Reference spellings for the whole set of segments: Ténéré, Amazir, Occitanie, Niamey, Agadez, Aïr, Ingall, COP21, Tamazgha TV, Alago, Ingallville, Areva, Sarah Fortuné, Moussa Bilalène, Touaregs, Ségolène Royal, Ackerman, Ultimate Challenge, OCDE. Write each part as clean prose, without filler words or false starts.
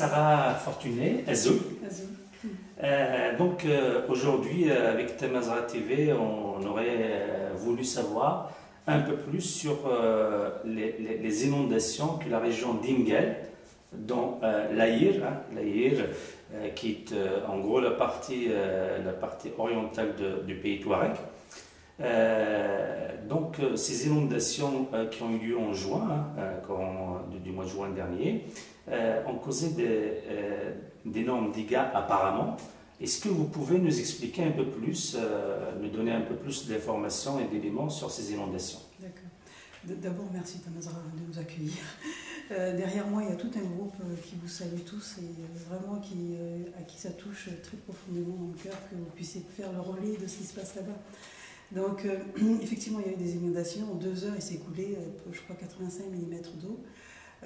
Sarah Fortuné, Azou. Donc aujourd'hui, avec Tamazgha TV, on aurait voulu savoir un peu plus sur les inondations que la région d'Ingall, dont l'Aïr, qui est en gros la partie orientale du pays Touareg. Donc ces inondations qui ont eu lieu en juin, du mois de juin dernier, ont causé d'énormes dégâts apparemment. Est-ce que vous pouvez nous expliquer un peu plus, nous donner un peu plus d'informations et d'éléments sur ces inondations? D'accord. D'abord, merci Tamazgha de nous accueillir. Derrière moi, il y a tout un groupe qui vous salue tous et vraiment à qui ça touche très profondément le cœur que vous puissiez faire le relais de ce qui se passe là-bas. Donc, effectivement, il y a eu des inondations. En 2 heures, il s'est coulé, je crois, 85 mm d'eau.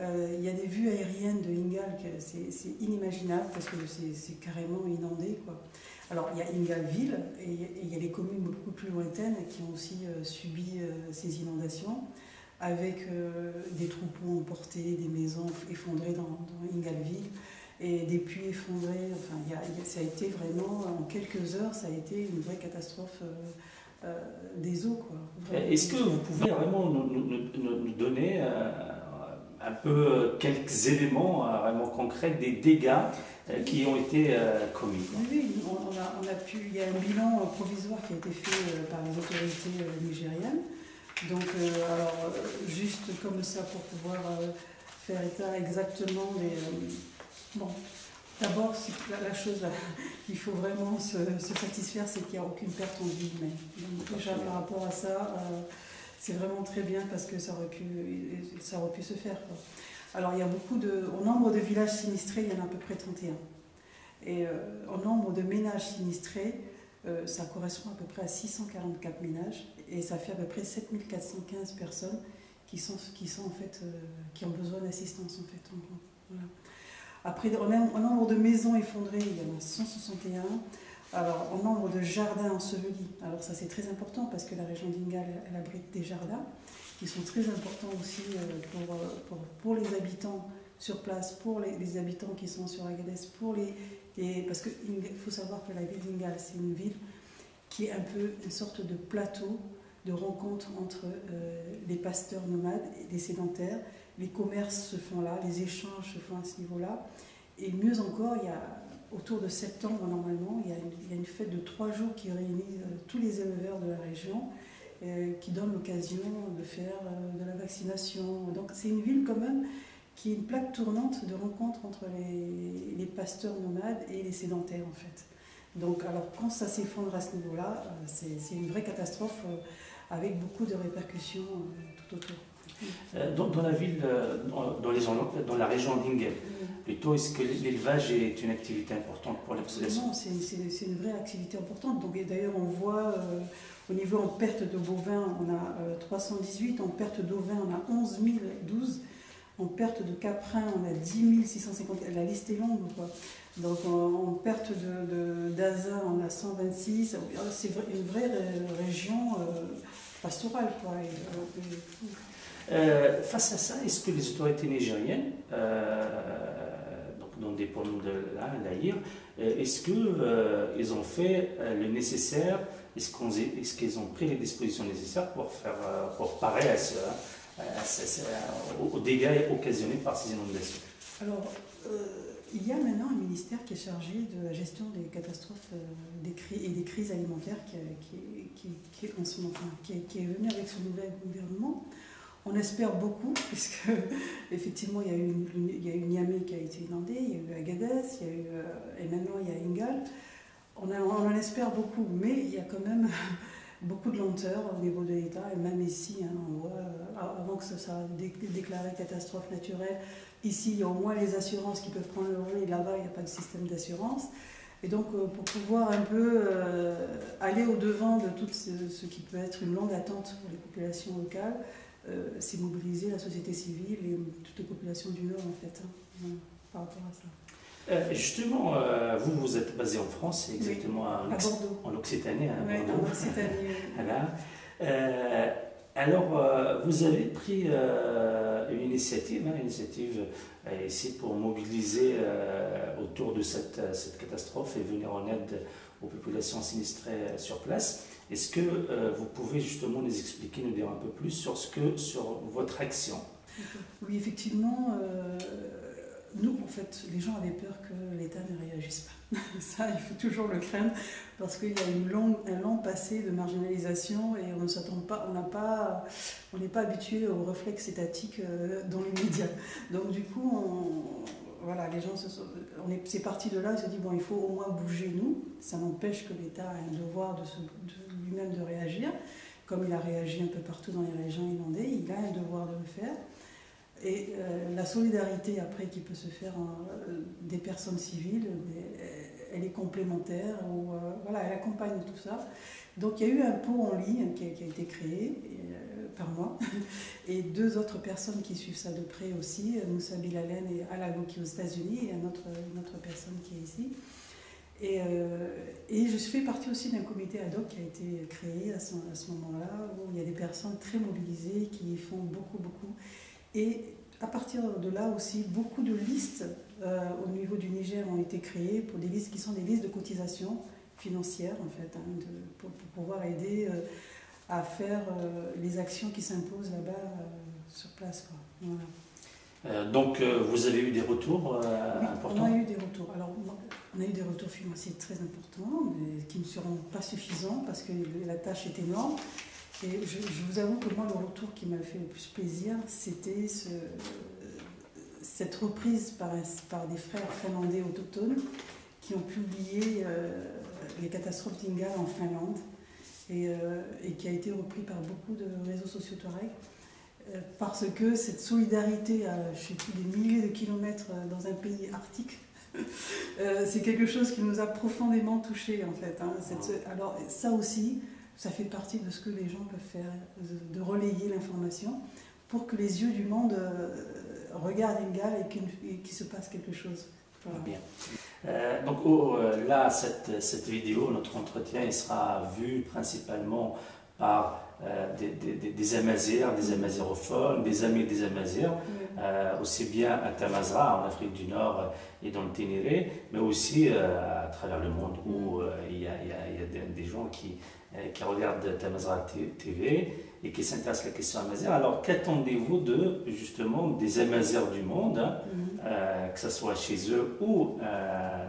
Il y a des vues aériennes de Ingall, c'est inimaginable parce que c'est carrément inondé, quoi. Alors, il y a Ingallville et il y a les communes beaucoup plus lointaines qui ont aussi subi ces inondations avec des troupeaux emportés, des maisons effondrées dans Ingallville et des puits effondrés. Enfin, ça a été vraiment, en quelques heures, ça a été une vraie catastrophe des eaux, quoi. Est-ce que vous pouvez vraiment nous donner un peu quelques éléments vraiment concrets des dégâts qui ont été commis? Oui, il y a un bilan provisoire qui a été fait par les autorités nigériennes. Donc, alors, juste comme ça pour pouvoir faire état exactement des... Bon, d'abord, la chose qu'il faut vraiment se satisfaire, c'est qu'il n'y a aucune perte en vie humaine. Donc, déjà, par rapport à ça... c'est vraiment très bien parce que ça aurait pu se faire, quoi. Alors, il y a au nombre de villages sinistrés, il y en a à peu près 31. Et au nombre de ménages sinistrés, ça correspond à peu près à 644 ménages. Et ça fait à peu près 7415 personnes qui ont besoin d'assistance, en fait. Voilà. Après, au nombre de maisons effondrées, il y en a 161. Alors, au nombre de jardins ensevelis, alors ça c'est très important parce que la région d'Ingall, elle abrite des jardins qui sont très importants aussi pour les habitants sur place, pour les habitants qui sont sur Agadez, parce qu'il faut savoir que la ville d'Ingall, c'est une ville qui est un peu une sorte de plateau de rencontre entre les pasteurs nomades et les sédentaires. Les commerces se font là, les échanges se font à ce niveau-là, et mieux encore, il y a... Autour de septembre, normalement, il y a une fête de 3 jours qui réunit tous les éleveurs de la région, qui donne l'occasion de faire de la vaccination. Donc c'est une ville quand même qui est une plaque tournante de rencontre entre les pasteurs nomades et les sédentaires, en fait. Donc alors quand ça s'effondre à ce niveau-là, c'est une vraie catastrophe avec beaucoup de répercussions tout autour. Dans la région d'Ingall, plutôt, est-ce que l'élevage est une activité importante pour la population? Non, c'est une vraie activité importante. Donc, d'ailleurs, on voit au niveau en perte de bovins, on a 318, en perte d'ovins, on a 11 012, en perte de caprins, on a 10 650, la liste est longue, quoi. Donc, en perte d'azin, on a 126, c'est une vraie région pastorale, quoi. Face à ça, est-ce que les autorités nigériennes, dont dépendent de l'Aïr, est-ce qu'ils ont fait le nécessaire, est-ce qu'ils ont pris les dispositions nécessaires pour parer aux dégâts occasionnés par ces inondations? Alors, il y a maintenant un ministère qui est chargé de la gestion des catastrophes et des crises alimentaires qui est venu avec ce nouvel gouvernement. On espère beaucoup, puisque effectivement il y a eu Niamey qui a été inondée, il y a eu Agadez, il y a eu, et maintenant il y a Ingall. On en espère beaucoup, mais il y a quand même beaucoup de lenteur au niveau de l'État, et même ici, hein, on voit, avant que ça soit déclaré catastrophe naturelle, ici il y a au moins les assurances qui peuvent prendre le relais, là-bas il n'y a pas de système d'assurance. Et donc, pour pouvoir un peu aller au-devant de tout ce qui peut être une longue attente pour les populations locales, c'est mobiliser la société civile et toutes les populations du Nord, en fait, hein, par rapport à ça. Justement, vous êtes basé en France, exactement, oui, en Occitanie. Hein, oui, en Occitanie. Voilà. Alors, vous avez pris une initiative ici pour mobiliser autour de cette catastrophe et venir en aide aux populations sinistrées sur place. Est-ce que vous pouvez justement nous expliquer, nous dire un peu plus sur, sur votre action? Oui, effectivement, nous, en fait, les gens avaient peur que l'État ne réagisse pas. Ça, il faut toujours le craindre, parce qu'il y a un long passé de marginalisation et on ne s'attend pas, on n'est pas habitué aux réflexes étatiques dans les médias. Donc du coup, voilà, les gens c'est parti de là, ils se disent, bon, il faut au moins bouger nous, ça n'empêche que l'État a un devoir de lui-même de réagir, comme il a réagi un peu partout dans les régions inondées, il a un devoir de le faire. Et la solidarité après qui peut se faire des personnes civiles, elle est complémentaire, ou, voilà, elle accompagne tout ça. Donc il y a eu un pot en ligne qui a été créé par moi, et deux autres personnes qui suivent ça de près aussi, Moussa Bilalène et Alago qui est aux États-Unis, et une autre personne qui est ici. Et je fais partie aussi d'un comité ad hoc qui a été créé à ce moment-là, où il y a des personnes très mobilisées qui font beaucoup. Et à partir de là aussi, beaucoup de listes au niveau du Niger ont été créées pour des listes qui sont des listes de cotisation financière, en fait, hein, pour pouvoir aider à faire les actions qui s'imposent là-bas sur place, quoi. Voilà. Donc, vous avez eu des retours importants? Oui, on a eu des retours. Alors, on a eu des retours financiers très importants, mais qui ne seront pas suffisants parce que la tâche est énorme. Et je vous avoue que moi, le retour qui m'a fait le plus plaisir, c'était cette reprise par des frères finlandais autochtones qui ont publié les catastrophes d'Ingall en Finlande et qui a été repris par beaucoup de réseaux sociaux Touaregs parce que cette solidarité à, je sais plus, des milliers de kilomètres dans un pays arctique, c'est quelque chose qui nous a profondément touchés, en fait, hein, alors ça aussi, ça fait partie de ce que les gens peuvent faire, de relayer l'information pour que les yeux du monde regardent Ingall et qu'il se passe quelque chose. Voilà. Bien. Donc là, cette vidéo, notre entretien, il sera vu principalement par des Amazirs, des amazérophones, des amis des Amazirs, aussi bien à Tamazgha, en Afrique du Nord et dans le Ténéré, mais aussi à travers le monde où il y a des gens qui regardent Tamazgha TV et qui s'intéressent à la question amazère. Alors, qu'attendez-vous justement, des Amazirs du monde, que ce soit chez eux ou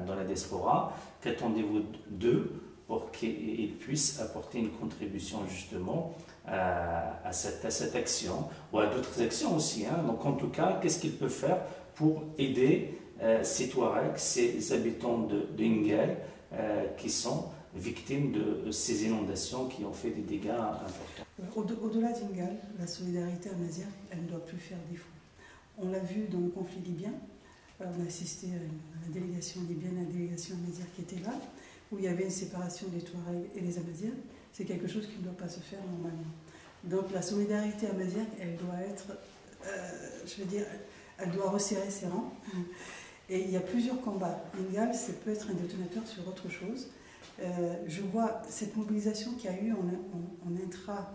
dans la diaspora, qu'attendez-vous d'eux pour qu'ils puissent apporter une contribution justement à cette action, ou à d'autres actions aussi, hein. Donc en tout cas, qu'est-ce qu'ils peuvent faire pour aider ces Touaregs, ces habitants d'Ingall qui sont victimes de ces inondations qui ont fait des dégâts importants? Au-delà d'Ingall, la solidarité amazière, elle ne doit plus faire défaut. On l'a vu dans le conflit libyen, on a assisté à la délégation libyenne, à la délégation amazière qui était là, où il y avait une séparation des Touaregs et des Amazirs. C'est quelque chose qui ne doit pas se faire normalement. Donc la solidarité amazière, elle doit être, je veux dire, elle doit resserrer ses rangs. Et il y a plusieurs combats. Ingall, ça peut être un détonateur sur autre chose. Je vois cette mobilisation qu'il y a eu en intra,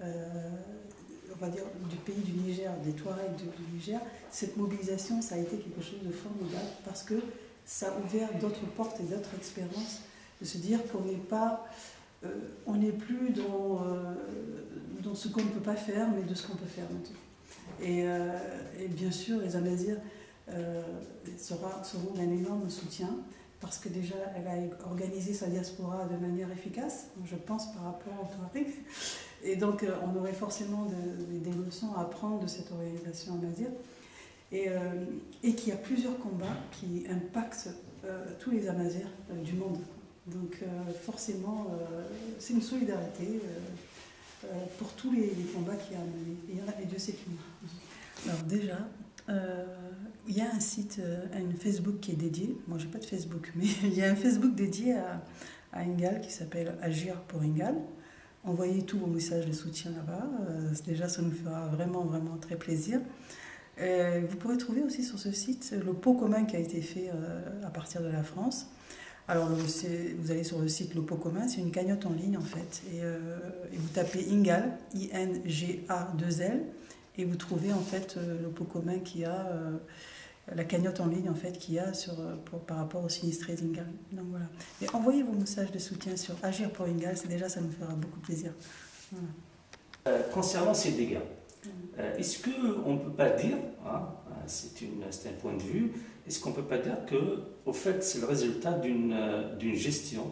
on va dire, du pays du Niger, des Touaregs du Niger. Cette mobilisation, ça a été quelque chose de formidable parce que ça a ouvert d'autres portes et d'autres expériences, de se dire qu'on n'est pas, on n'est plus dans ce qu'on ne peut pas faire, mais de ce qu'on peut faire. Et bien sûr, les Amazirs seront un énorme soutien, parce que déjà, elle a organisé sa diaspora de manière efficace, je pense, par rapport aux Touaregs. Et donc, on aurait forcément des leçons à prendre de cette organisation amazir. Et qu'il y a plusieurs combats qui impactent tous les Amazirs du monde. Donc forcément, c'est une solidarité pour tous les combats qu'il y a à mener. Et Dieu sait qu'il y en a. Alors déjà, il y a un site, un Facebook qui est dédié. Moi, j'ai pas de Facebook, mais il y a un Facebook dédié à Ingall qui s'appelle Agir pour Ingall. Envoyez tous vos messages de soutien là-bas. Déjà, ça nous fera vraiment très plaisir. Et vous pourrez trouver aussi sur ce site le pot commun qui a été fait à partir de la France. Alors vous allez sur le site le pot commun, c'est une cagnotte en ligne en fait. Et vous tapez Ingall, I-N-G-A-2-L, et vous trouvez en fait le pot commun qui a la cagnotte en ligne en fait qu'il y a sur, par rapport aux sinistrés d'Ingall. Donc voilà. Mais envoyez vos messages de soutien sur Agir pour Ingall, déjà ça nous fera beaucoup plaisir. Voilà. Concernant ces dégâts, est-ce qu'on ne peut pas dire, hein, c'est un point de vue, est-ce qu'on ne peut pas dire que au fait c'est le résultat d'une gestion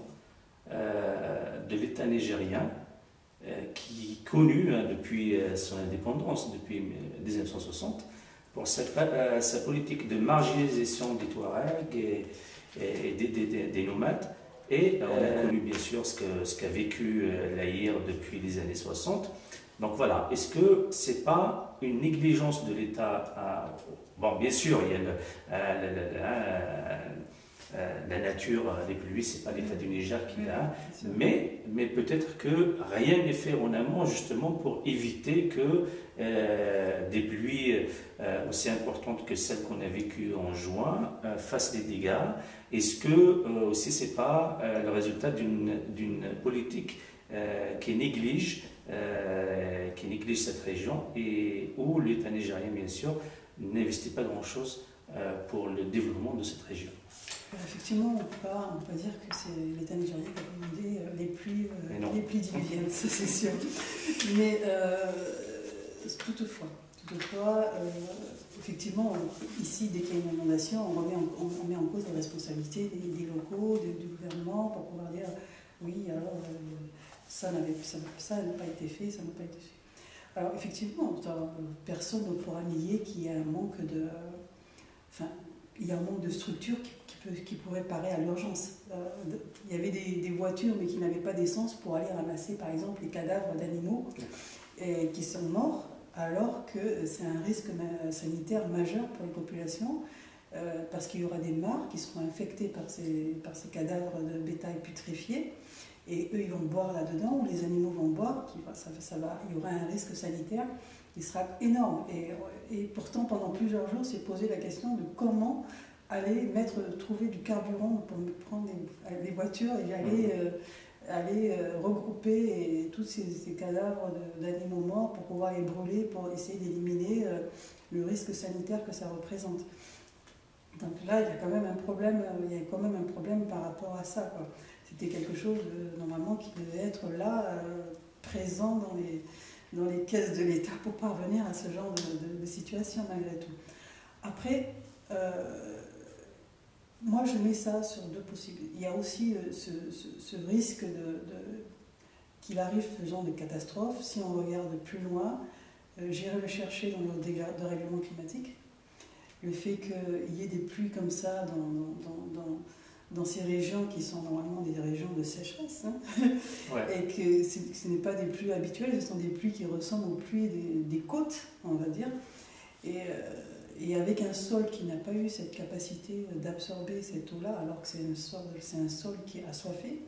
de l'État nigérien qui est connu hein, depuis son indépendance, depuis 1960, pour sa politique de marginalisation des Touaregs et des nomades. Et on a connu bien sûr ce qu'a vécu l'Aïr depuis les années 60. Donc voilà, est-ce que ce n'est pas une négligence de l'État? Bon, bien sûr, il y a la nature des pluies, ce n'est pas l'État du Niger qui l'a, mais peut-être que rien n'est fait en amont justement pour éviter que des pluies aussi importantes que celles qu'on a vécues en juin fassent des dégâts. Est-ce que aussi ce n'est pas le résultat d'une politique qui néglige cette région et où l'État nigérien, bien sûr, n'investit pas grand-chose pour le développement de cette région? Effectivement, on ne peut pas dire que c'est l'État nigérien qui a commandé les pluies diluviennes, ça c'est sûr. Mais toutefois, effectivement, ici, dès qu'il y a une inondation, on met en cause les responsabilités des locaux, du gouvernement, pour pouvoir dire oui, alors ça n'a pas été fait, ça n'a pas été fait. Alors effectivement, personne ne pourra nier qu'il y a un manque de... Enfin, il y a un manque de structure qui pourrait parer à l'urgence. Il y avait des voitures mais qui n'avaient pas d'essence pour aller ramasser par exemple les cadavres d'animaux qui sont morts, alors que c'est un risque sanitaire majeur pour les populations parce qu'il y aura des mares qui seront infectées par ces cadavres de bétail putréfiés et eux ils vont boire là-dedans, ou les animaux vont boire, il y aura un risque sanitaire qui sera énorme. Et pourtant pendant plusieurs jours s'est posé la question de comment aller trouver du carburant pour prendre les voitures et aller regrouper tous ces cadavres d'animaux morts pour pouvoir les brûler, pour essayer d'éliminer le risque sanitaire que ça représente. Donc là, il y a quand même un problème, par rapport à ça. C'était quelque chose, normalement, qui devait être là, présent dans les caisses de l'État pour parvenir à ce genre de situation, malgré tout. Après, moi, je mets ça sur deux possibilités. Il y a aussi ce risque qu'il arrive ce genre de catastrophe. Si on regarde plus loin, j'irai le chercher dans le dérèglement climatique. Le fait qu'il y ait des pluies comme ça dans ces régions qui sont normalement des régions de sécheresse, hein, ouais. Et que ce n'est pas des pluies habituelles, ce sont des pluies qui ressemblent aux pluies des côtes, on va dire. Et avec un sol qui n'a pas eu cette capacité d'absorber cette eau-là, alors que c'est un sol qui est assoiffé,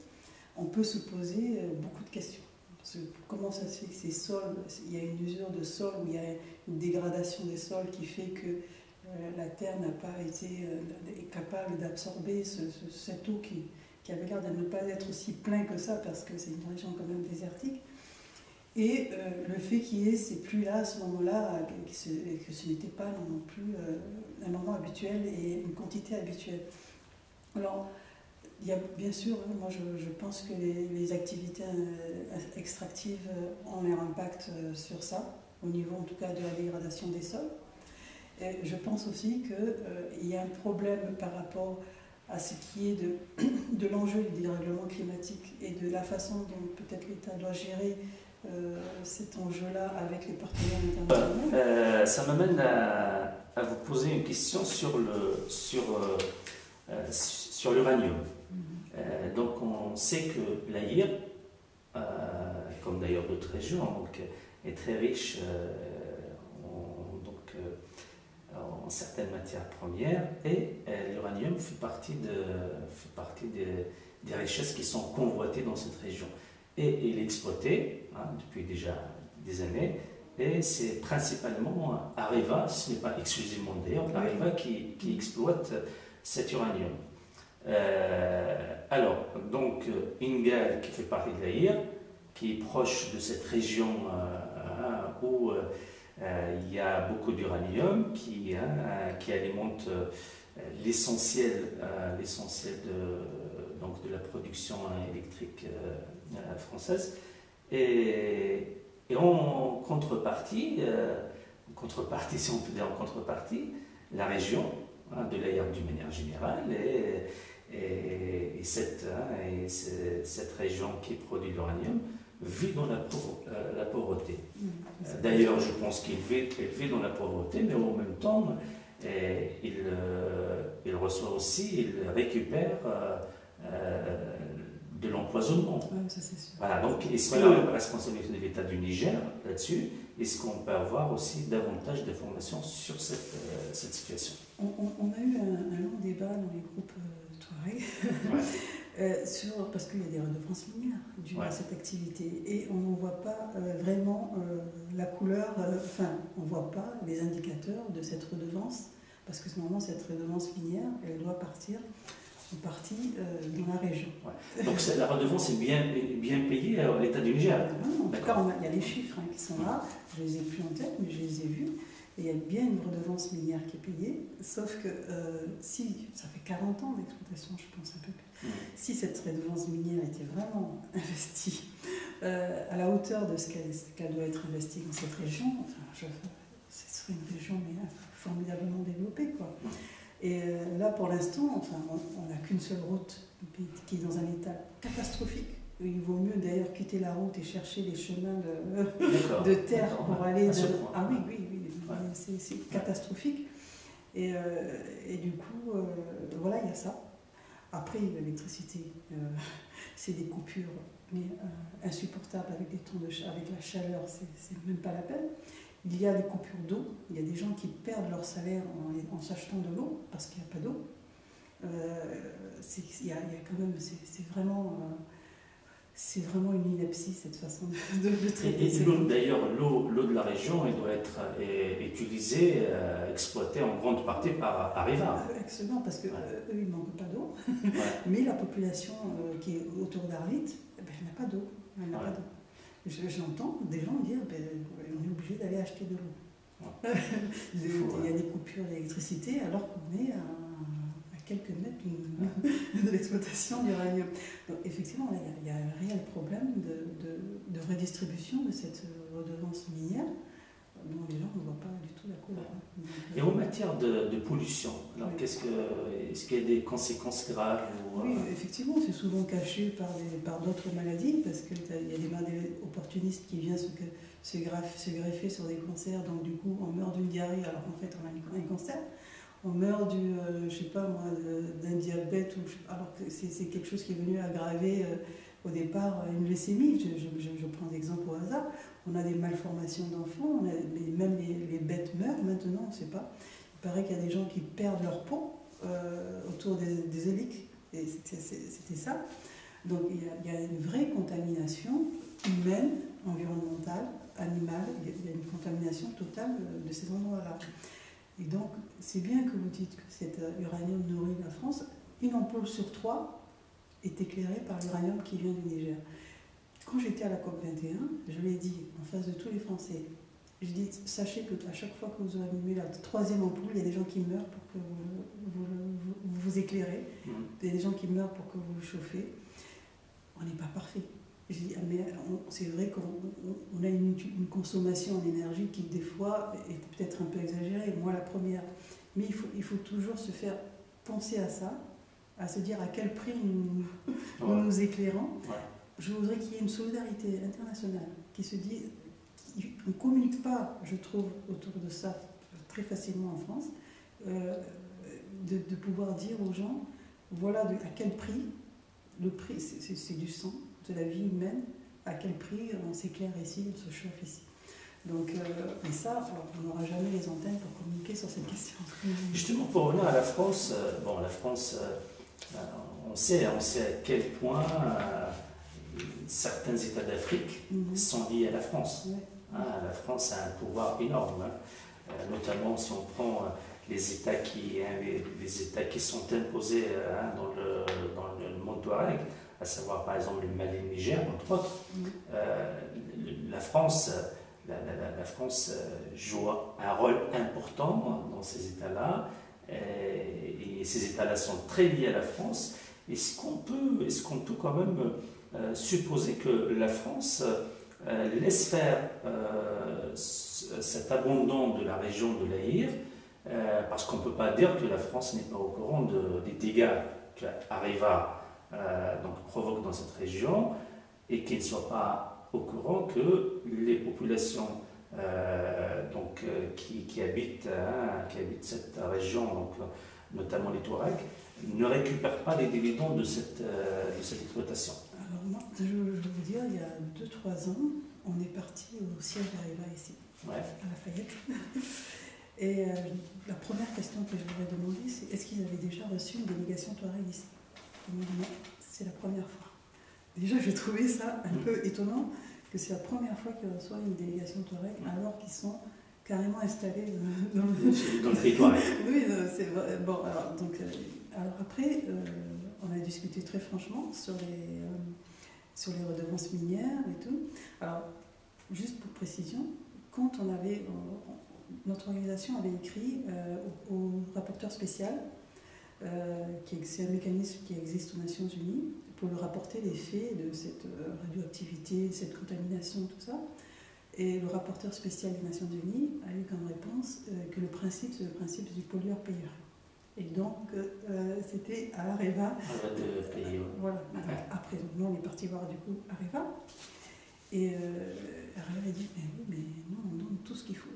on peut se poser beaucoup de questions. Parce que comment ça se fait que ces sols, il y a une usure de sol, il y a une dégradation des sols qui fait que la terre n'a pas été capable d'absorber cette eau qui avait l'air de ne pas être aussi plein que ça, parce que c'est une région quand même désertique. Et le fait qu'il y ait ces pluies-là, à ce moment-là, que ce n'était pas non plus un moment habituel et une quantité habituelle. Alors, il y a, bien sûr, moi je pense que les activités extractives ont leur impact sur ça, au niveau en tout cas de la dégradation des sols. Et je pense aussi qu'il y a un problème par rapport à ce qui est de l'enjeu du dérèglement climatique et de la façon dont peut-être l'État doit gérer cet enjeu-là avec les partenaires internationaux. Ça m'amène à vous poser une question sur l'uranium. Donc on sait que l'Aïr, comme d'ailleurs d'autres régions, donc, est très riche en certaines matières premières, et l'uranium fait partie des richesses qui sont convoitées dans cette région. Et il est exploité hein, depuis déjà des années, et c'est principalement Areva, ce n'est pas exclusivement d'ailleurs, Areva qui exploite cet uranium. Alors, donc, Ingall, qui fait partie de l'Aïr, qui est proche de cette région où Il y a beaucoup d'uranium qui alimente l'essentiel de la production électrique française. Et en contrepartie, si on peut dire en contrepartie, la région de l'Aïr d'une manière générale et cette région qui produit l'uranium vit dans la pauvreté. D'ailleurs, je pense qu'il vit dans la pauvreté, mais en même temps, il reçoit aussi, il récupère de l'empoisonnement. Oui, voilà, donc est-ce que la responsabilité de l'État du Niger là-dessus, est-ce qu'on peut avoir aussi davantage d'informations sur cette situation? On a eu un long débat dans les groupes Touaregs, ouais. Parce qu'il y a des redevances minières dues à cette activité et on ne voit pas vraiment la couleur, on ne voit pas les indicateurs de cette redevance, parce que normalement cette redevance minière, elle doit partir en partie dans la région. Ouais. Donc la redevance est bien payée à l'État du Niger. En tout cas, il y a les chiffres qui sont là, je ne les ai plus en tête, mais je les ai vus. Et il y a bien une redevance minière qui est payée, sauf que si, ça fait 40 ans d'exploitation, je pense un peu plus, si cette redevance minière était vraiment investie à la hauteur de ce qu'elle doit être investie dans cette région, ce serait une région formidablement développée, quoi. Et là, pour l'instant, on n'a qu'une seule route qui est dans un état catastrophique. Il vaut mieux d'ailleurs quitter la route et chercher les chemins de terre pour aller... Ah oui, c'est catastrophique. Et du coup, voilà, il y a ça. Après, l'électricité, c'est des coupures insupportables avec des tons avec la chaleur, c'est même pas la peine. Il y a des coupures d'eau, il y a des gens qui perdent leur salaire en s'achetant de l'eau parce qu'il n'y a pas d'eau. C'est vraiment, une ineptie cette façon de traiter. D'ailleurs, l'eau de la région, elle doit être utilisée, exploitée en grande partie par Areva. Absolument, parce qu'eux, ils ne manquent pas d'eau, mais la population qui est autour d'Arlit, elle n'a pas d'eau. J'entends des gens dire on est obligé d'aller acheter de l'eau. Ouais. Il y a des coupures d'électricité alors qu'on est à quelques mètres de l'exploitation d'uranium. Donc effectivement, il y a un réel problème de redistribution de cette redevance minière dont les gens ne voient pas du tout la couleur. Et en matière de pollution, est-ce qu'il y a des conséquences graves ou... Oui, effectivement, c'est souvent caché par d'autres maladies, parce qu'il y a des maladies opportunistes qui viennent se greffer sur des cancers, donc du coup on meurt d'une diarrhée alors qu'en fait on a un cancer, on meurt d'un diabète, alors que c'est quelque chose qui est venu aggraver... Au départ, une leucémie, je prends des exemples au hasard, on a des malformations d'enfants, même les bêtes meurent maintenant, on ne sait pas. Il paraît qu'il y a des gens qui perdent leur peau autour des hélices, et c'était ça. Donc il y a une vraie contamination humaine, environnementale, animale, il y a une contamination totale de ces endroits-là. Et donc, c'est bien que vous dites que cet uranium nourrit la France, une ampoule sur 3 est éclairé par l'uranium qui vient du Niger. Quand j'étais à la COP21, je l'ai dit en face de tous les Français, je dis, sachez qu'à chaque fois que vous allumez la troisième ampoule, il y a des gens qui meurent pour que vous éclairez, il y a des gens qui meurent pour que vous chauffez. On n'est pas parfait. Je dis, mais c'est vrai qu'on a une consommation d'énergie qui, des fois, est peut-être un peu exagérée, moi la première. Mais il faut toujours se faire penser à ça, à se dire à quel prix nous éclairons. Ouais. Je voudrais qu'il y ait une solidarité internationale qui se dise, on ne communique pas, je trouve, autour de ça très facilement en France, de pouvoir dire aux gens, voilà à quel prix, le prix c'est du sang, de la vie humaine, à quel prix on s'éclaire ici, on se chauffe ici. Donc, et ça, on n'aura jamais les antennes pour communiquer sur cette question. Justement, pour revenir à la France, on sait à quel point certains États d'Afrique sont liés à la France. La France a un pouvoir énorme, notamment si on prend les États qui sont imposés dans le monde touareg, à savoir par exemple le Mali et le Niger, entre autres. La France la France joue un rôle important dans ces États-là, et ces États-là sont très liés à la France. Est-ce qu'on peut quand même supposer que la France laisse faire cet abandon de la région de l'Aïr, parce qu'on ne peut pas dire que la France n'est pas au courant des dégâts qu'Areva provoque dans cette région, et qu'elle ne soit pas au courant que les populations qui habitent cette région, donc, notamment les Touaregs, ne récupèrent pas les dividendes de cette exploitation. Alors moi, je vais vous dire, il y a 2-3 ans, on est parti au siège d'Areva ici, ouais, à Lafayette. Et la première question que je leur ai demandé, c'est est-ce qu'ils avaient déjà reçu une délégation touareg ici? Ils m'ont dit non, c'est la première fois. Déjà, j'ai trouvé ça un peu étonnant, que c'est la première fois qu'ils reçoivent une délégation touareg, alors qu'ils sont carrément installés dans le territoire. Oui, c'est vrai. Bon, alors après, on a discuté très franchement sur les redevances minières et tout. Alors, juste pour précision, quand on avait... notre organisation avait écrit au rapporteur spécial, c'est un mécanisme qui existe aux Nations Unies, pour le rapporter les faits de cette radioactivité, cette contamination, tout ça. Et le rapporteur spécial des Nations Unies a eu comme réponse que le principe, c'est le principe du pollueur-payeur. Et donc, c'était à Areva. Voilà. Après, nous, on est parti voir du coup Areva. Et Areva a dit, mais oui, mais nous, on donne tout ce qu'il faut.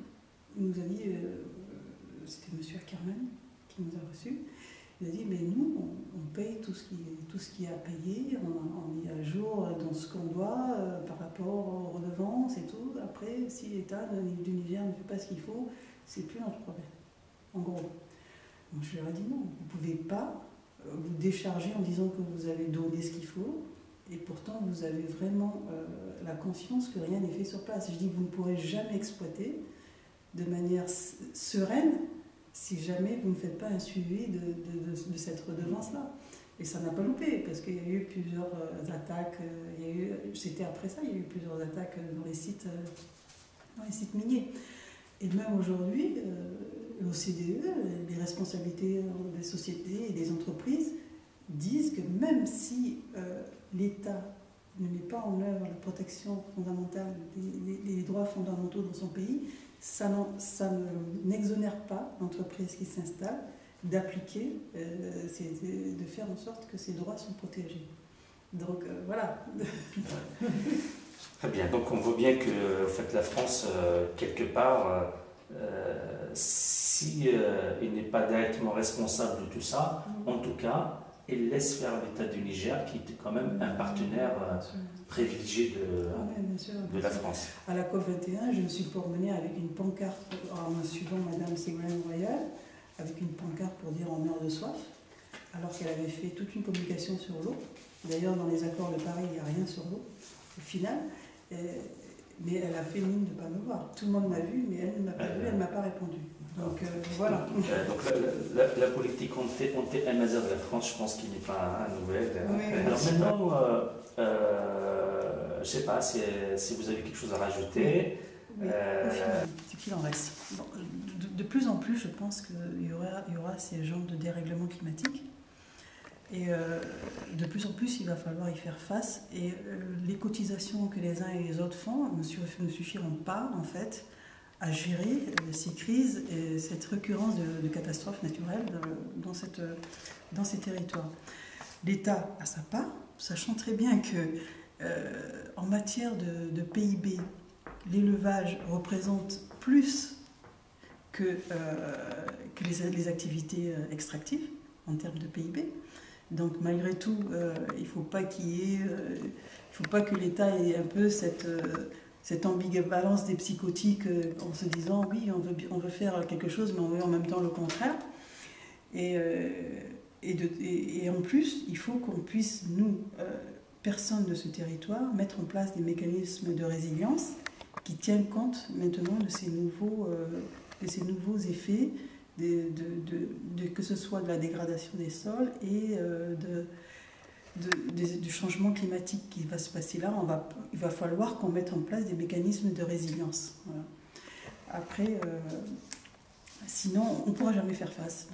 Il nous a dit, c'était M. Ackerman qui nous a reçus, il a dit, mais nous, on paye tout ce qui est à payer, on est à jour dans ce qu'on doit par rapport aux redevances et tout. Après, si l'État du Niger ne fait pas ce qu'il faut, c'est plus notre problème, en gros. Donc je leur ai dit, non, vous ne pouvez pas vous décharger en disant que vous avez donné ce qu'il faut, et pourtant vous avez vraiment la conscience que rien n'est fait sur place. Je dis, vous ne pourrez jamais exploiter de manière sereine, si jamais vous ne faites pas un suivi de cette redevance-là. Et ça n'a pas loupé, parce qu'il y a eu plusieurs attaques, c'était après ça, il y a eu plusieurs attaques dans les sites miniers. Et même aujourd'hui, l'OCDE, les responsabilités des sociétés et des entreprises disent que même si l'État ne met pas en œuvre la protection fondamentale, les droits fondamentaux dans son pays, ça n'exonère pas l'entreprise qui s'installe d'appliquer, de faire en sorte que ses droits sont protégés. Donc voilà. Très bien, donc on voit bien que en fait, la France, quelque part, si elle n'est pas directement responsable de tout ça, en tout cas, elle laisse faire l'État du Niger, qui était quand même un partenaire privilégié de la France. À la COP21, je me suis promenée avec une pancarte, en suivant Madame Ségolène Royal, avec une pancarte pour dire « on meurt de soif », alors qu'elle avait fait toute une communication sur l'eau. D'ailleurs, dans les accords de Paris, il n'y a rien sur l'eau, au final. Mais elle a fait mine de ne pas me voir. Tout le monde m'a vu, mais elle ne m'a pas vu, elle ne m'a pas répondu. Donc voilà. Donc la politique anti-amazère de la France, je pense qu'il n'est pas nouvelle. Oui. Alors maintenant, je ne sais pas si vous avez quelque chose à rajouter. Oui. C'est qu'il en reste. Bon, de plus en plus, je pense qu'il y aura ces genres de dérèglements climatiques. Et de plus en plus, il va falloir y faire face. Et les cotisations que les uns et les autres font ne suffiront pas, en fait, à gérer ces crises et cette récurrence de catastrophes naturelles dans ces territoires. L'État a sa part, sachant très bien que en matière de PIB, l'élevage représente plus que les activités extractives en termes de PIB. Donc malgré tout, il ne faut pas que l'État ait un peu cette ambivalence des psychotiques en se disant « oui, on veut faire quelque chose, mais on veut en même temps le contraire ». Et en plus, il faut qu'on puisse, nous, personnes de ce territoire, mettre en place des mécanismes de résilience qui tiennent compte maintenant de ces nouveaux effets, que ce soit de la dégradation des sols et du changement climatique qui va se passer là, il va falloir qu'on mette en place des mécanismes de résilience. Voilà. Après, sinon, on ne pourra jamais faire face.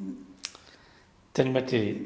Donc, Telmaté.